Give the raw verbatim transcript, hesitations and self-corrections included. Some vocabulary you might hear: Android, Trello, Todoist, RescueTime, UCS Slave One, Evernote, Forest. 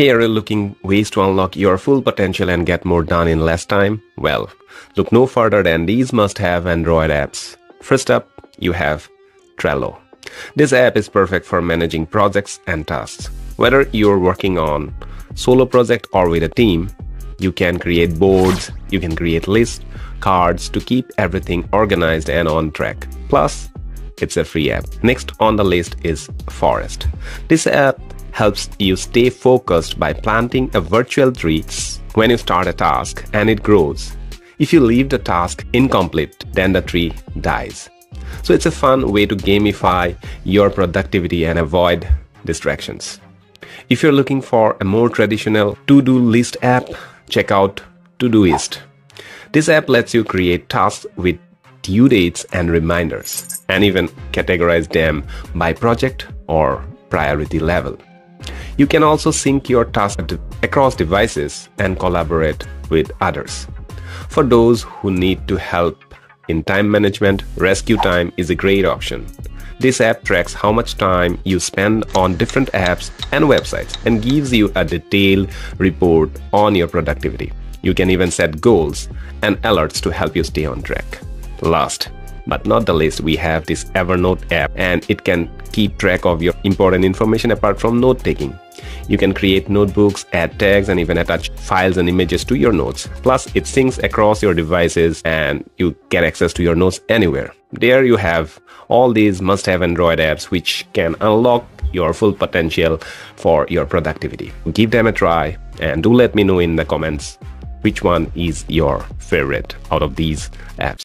Hey, are you looking ways to unlock your full potential and get more done in less time? Well, look no further than these must-have Android apps. First up, you have Trello. This app is perfect for managing projects and tasks. Whether you're working on a solo project or with a team, you can create boards, you can create lists, cards to keep everything organized and on track. Plus, it's a free app. Next on the list is Forest. This app helps you stay focused by planting a virtual tree when you start a task and it grows. If you leave the task incomplete, then the tree dies. So it's a fun way to gamify your productivity and avoid distractions. If you're looking for a more traditional to-do list app, check out Todoist. This app lets you create tasks with due dates and reminders, and even categorize them by project or priority level. You can also sync your tasks across devices and collaborate with others. For those who need to help in time management, RescueTime is a great option. This app tracks how much time you spend on different apps and websites and gives you a detailed report on your productivity. You can even set goals and alerts to help you stay on track. Last but not the least, we have this Evernote app, and it can keep track of your important information apart from note-taking. You can create notebooks, add tags, and even attach files and images to your notes. Plus, it syncs across your devices and you get access to your notes anywhere. There you have all these must-have Android apps which can unlock your full potential for your productivity. Give them a try and do let me know in the comments which one is your favorite out of these apps.